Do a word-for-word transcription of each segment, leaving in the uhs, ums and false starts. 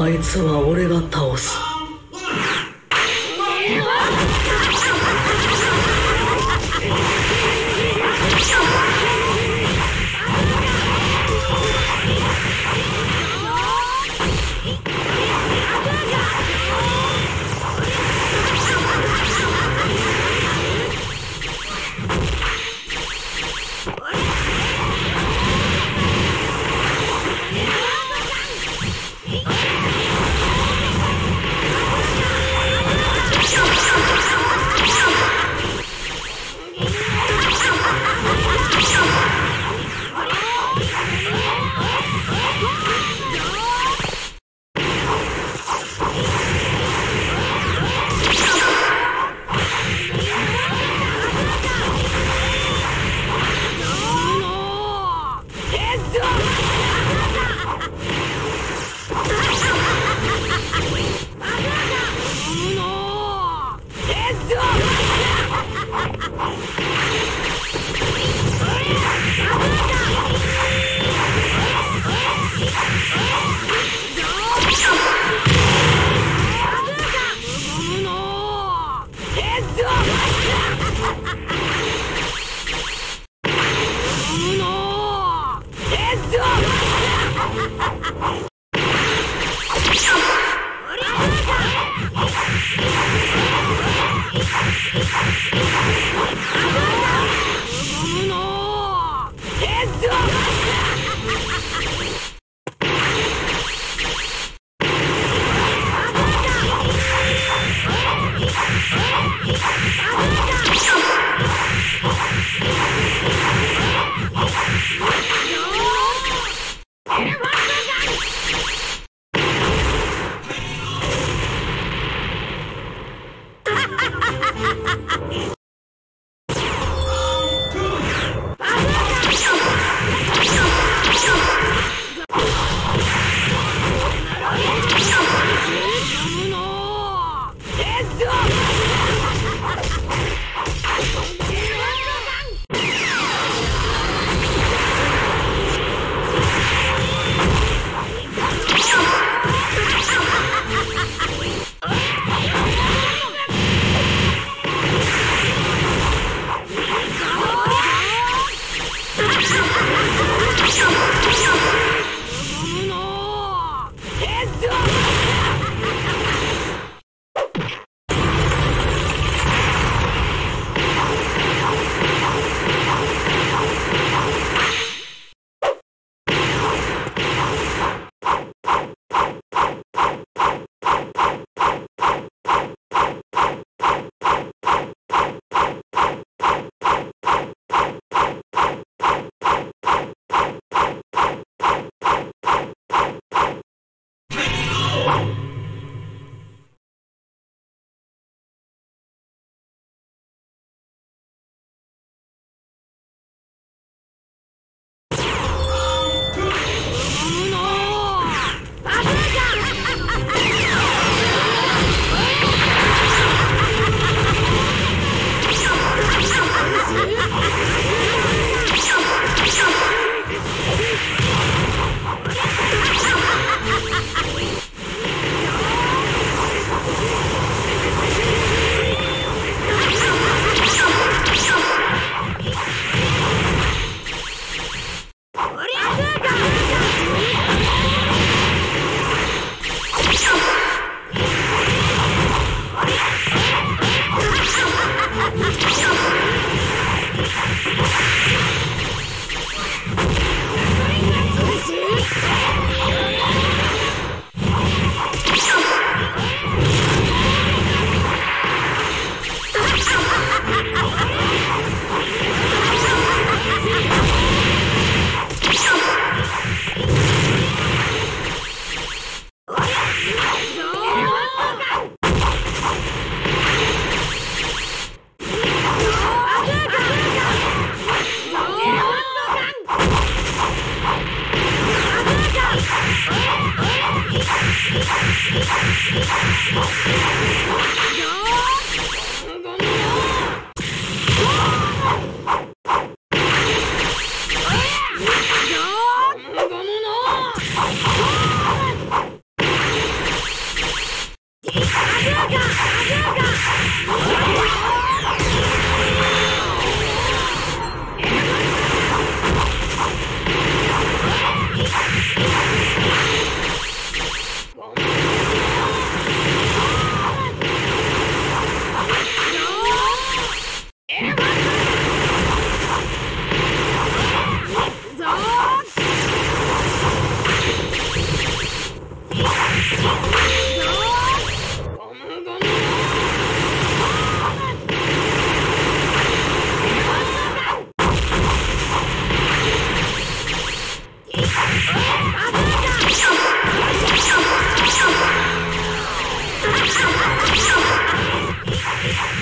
あいつは俺が倒す。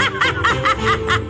Ha ha ha!